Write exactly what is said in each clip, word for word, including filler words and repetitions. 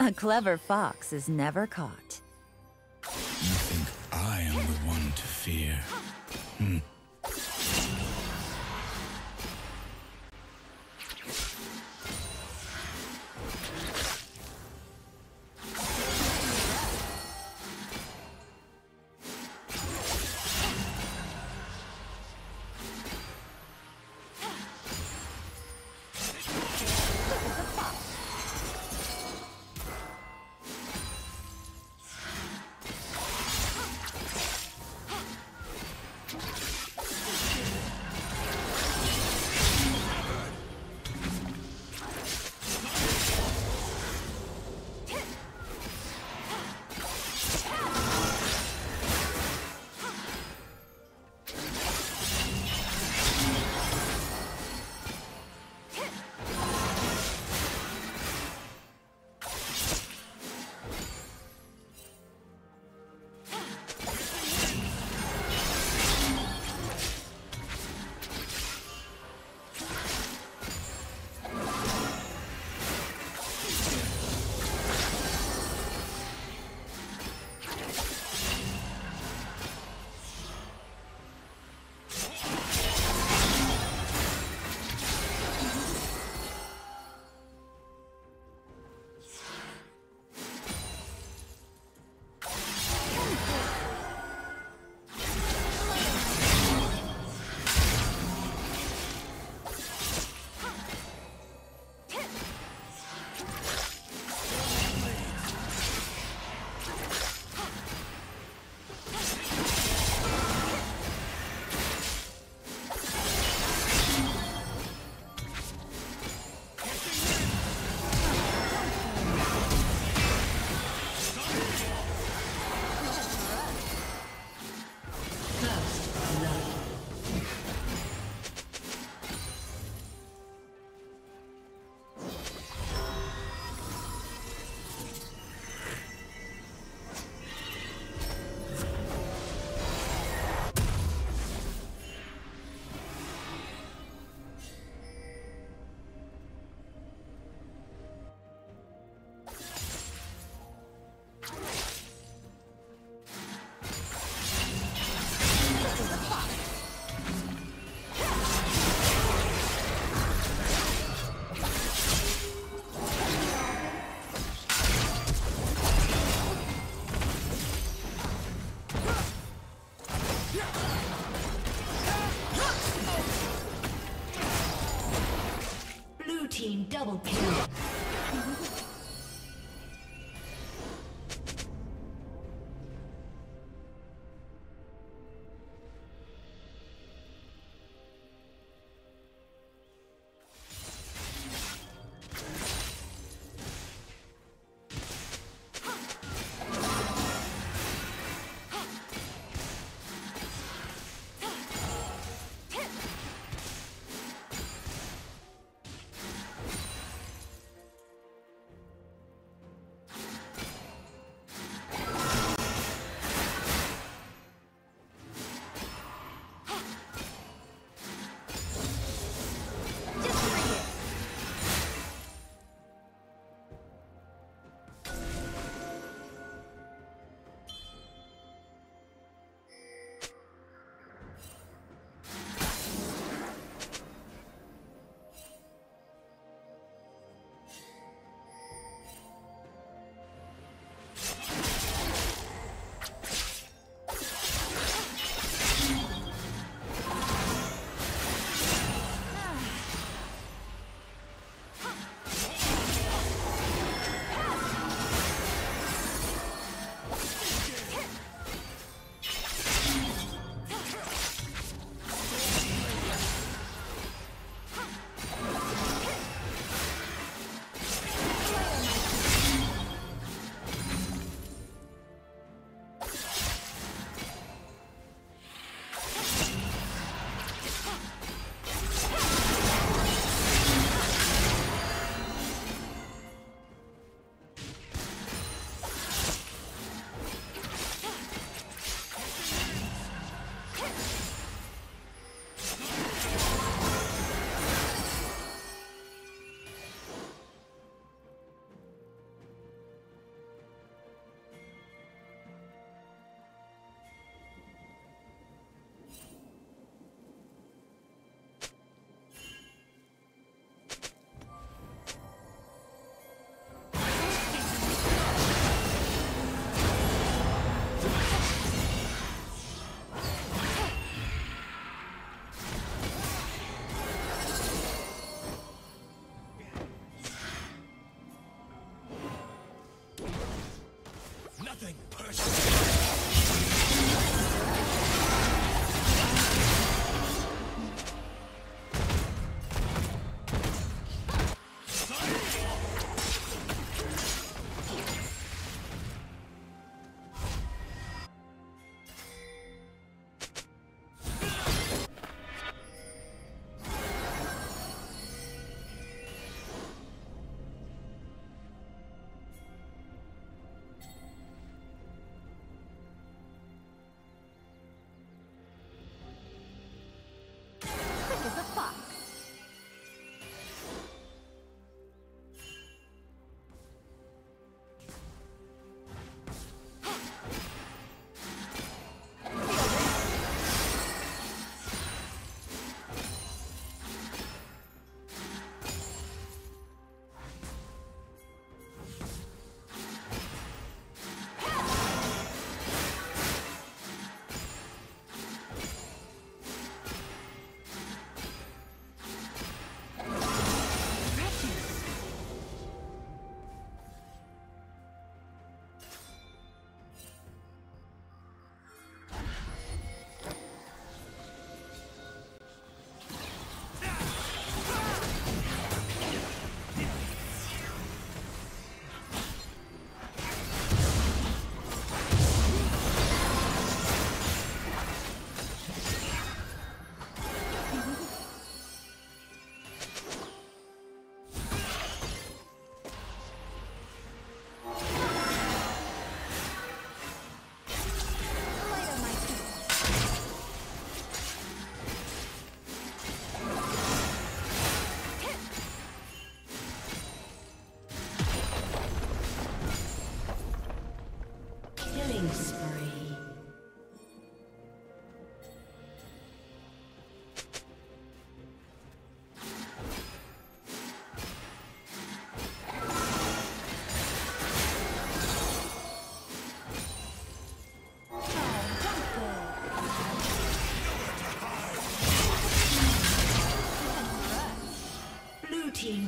A clever fox is never caught. You think I am the one to fear? Hmm. Double kill. Nothing personal.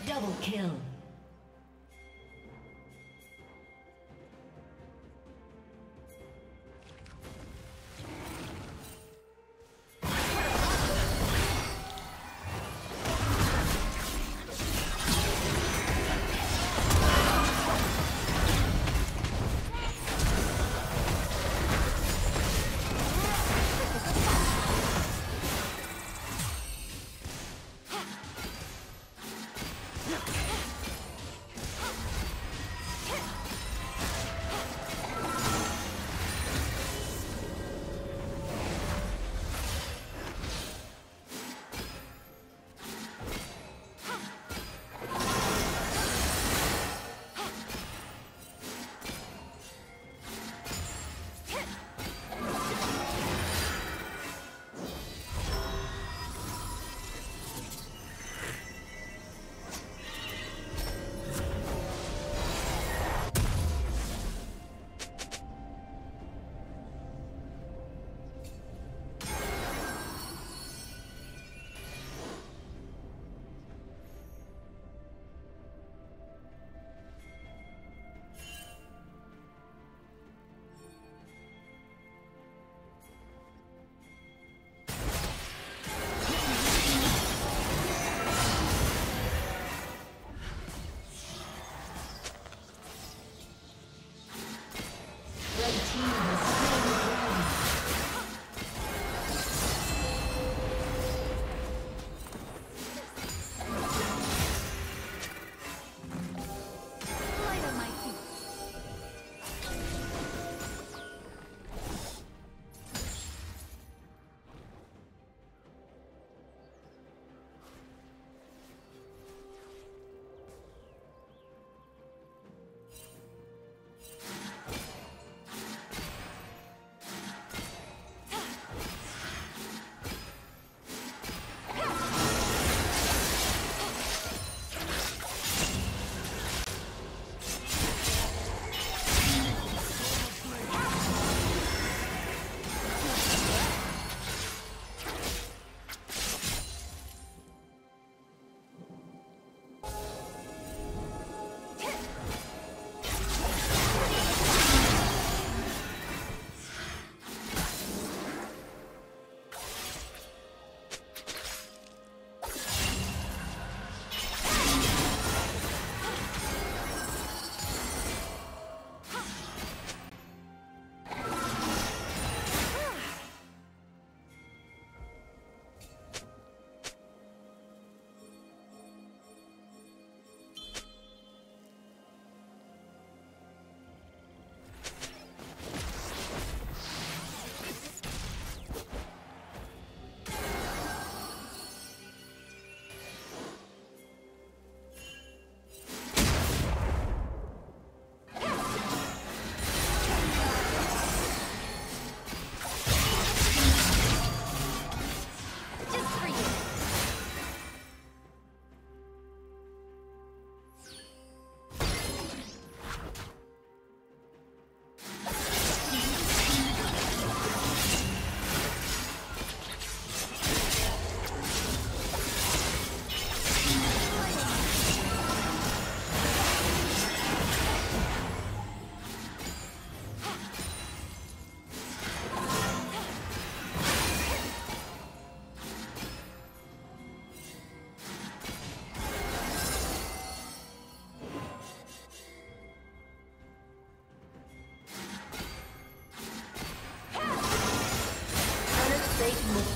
Double kill. Yeah.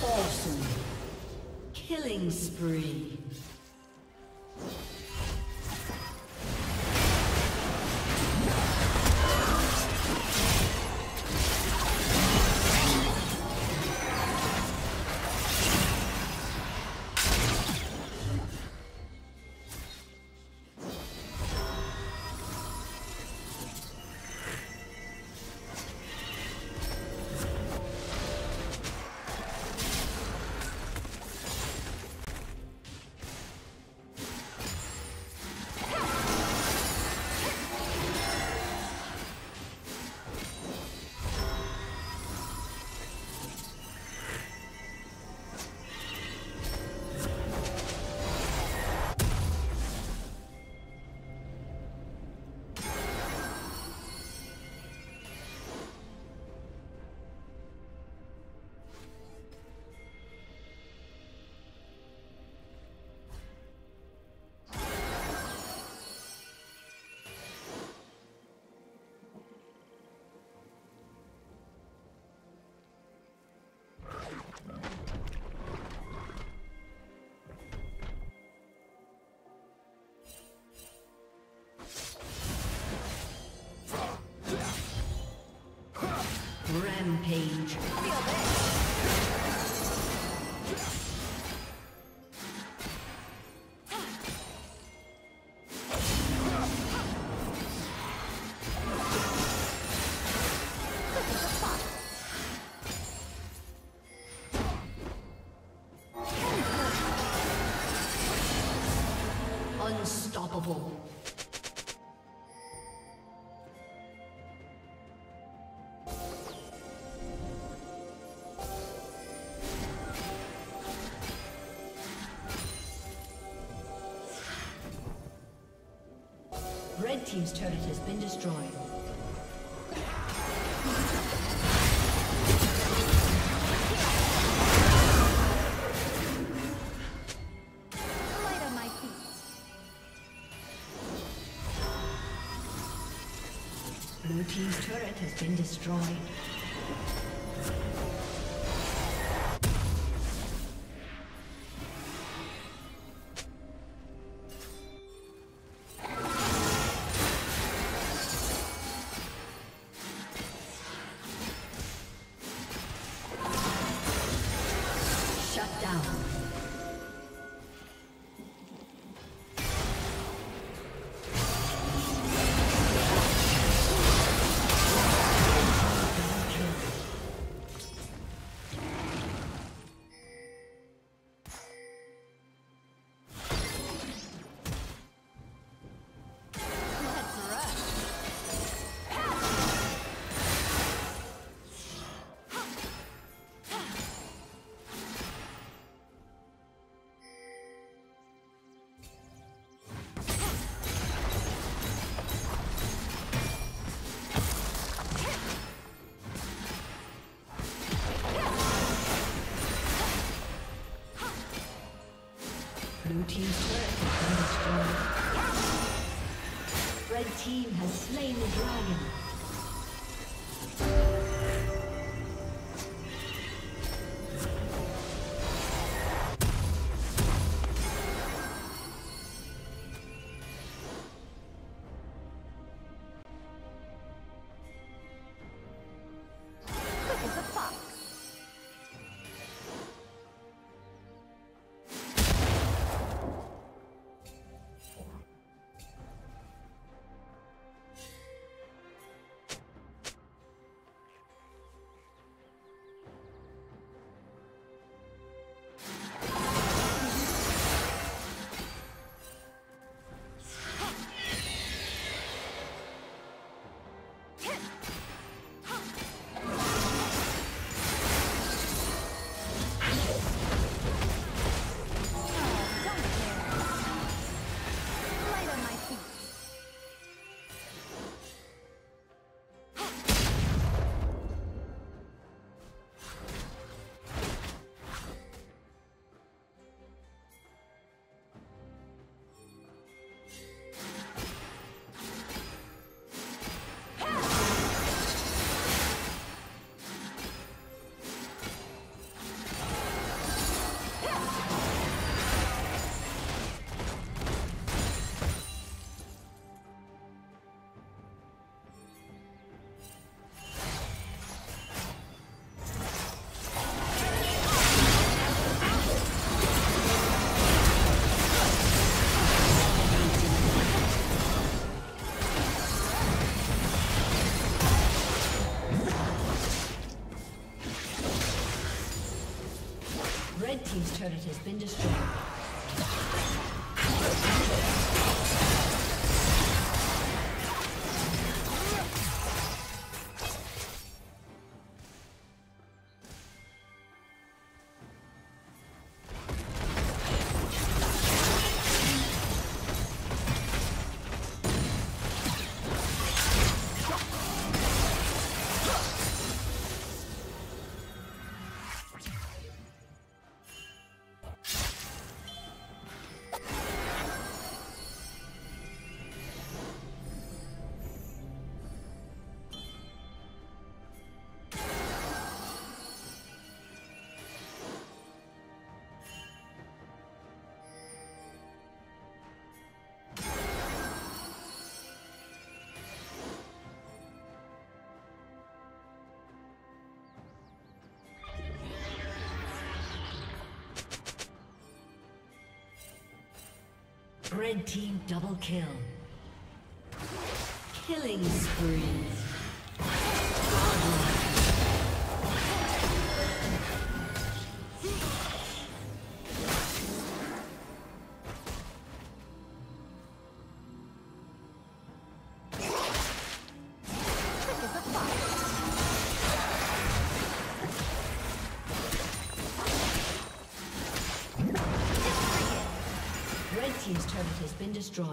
awesome. Killing spree. Rampage. Unstoppable. Red team's turret has been destroyed. Light on my feet. Blue team's turret has been destroyed. Blue team's turret has been destroyed. Red team has slain the dragon. turret has been destroyed. Red team double kill. Killing spree. Team's turret has been destroyed.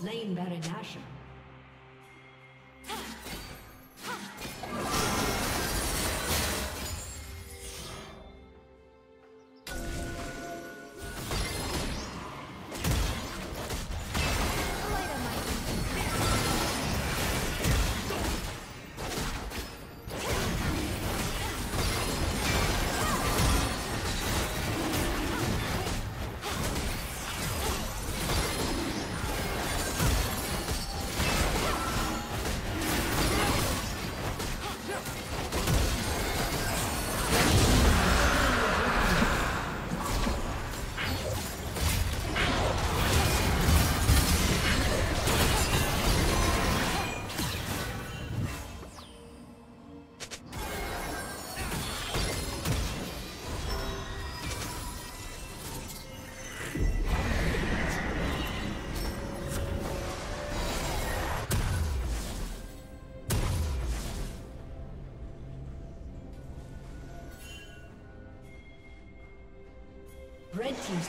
Slain Baron Nashor. Red team's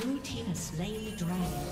Blue team has slain the dragon.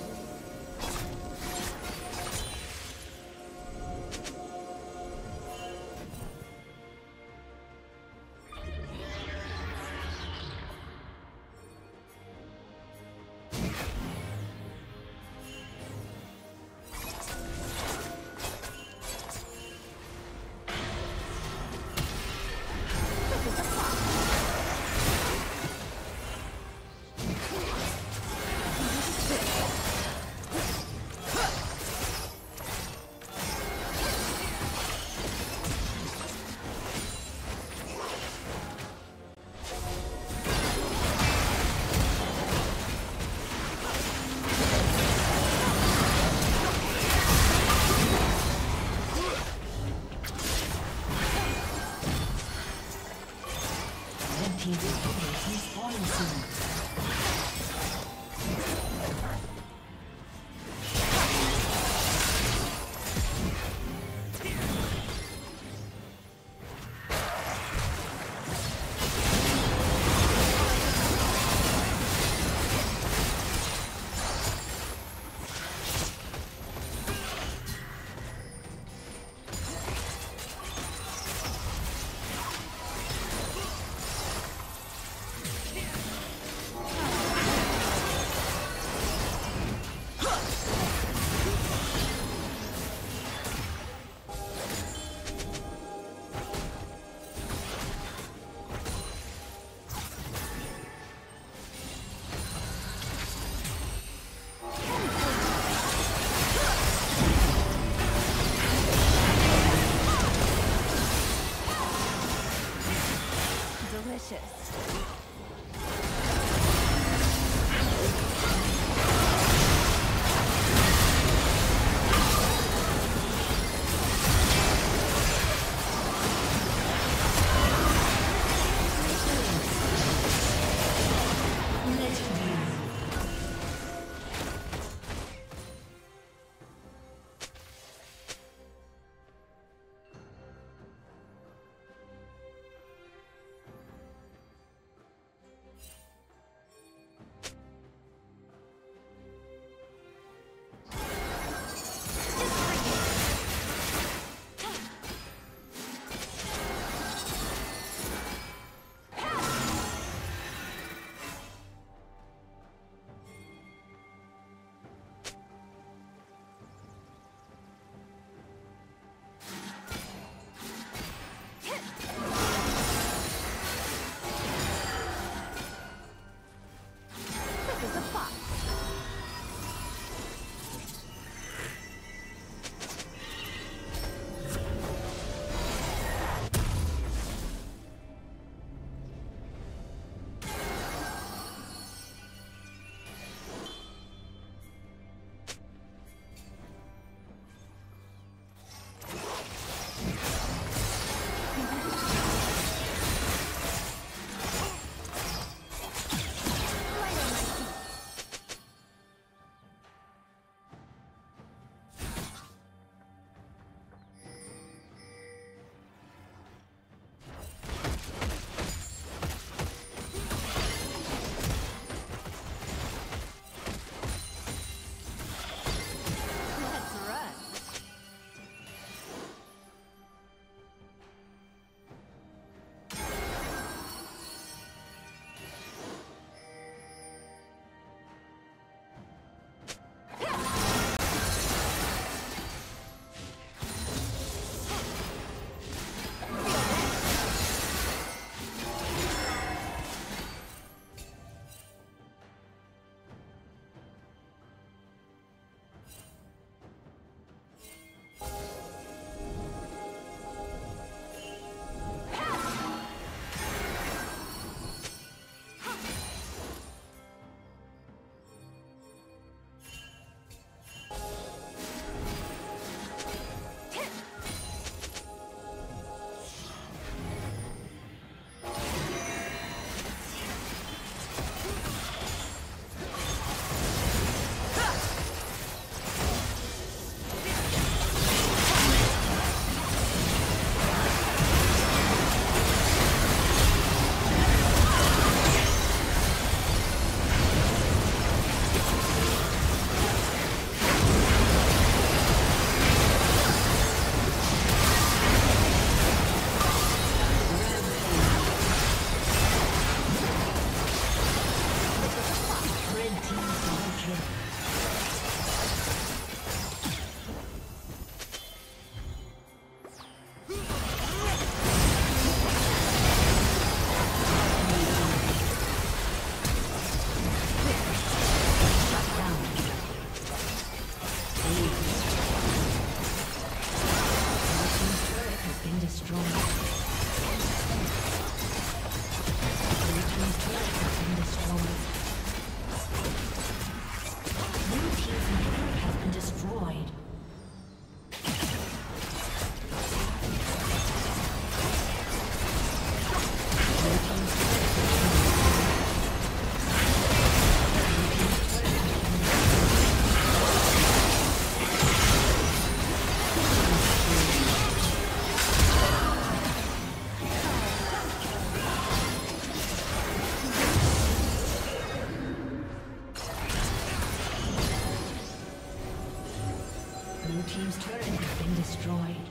Blue team's turret has been destroyed.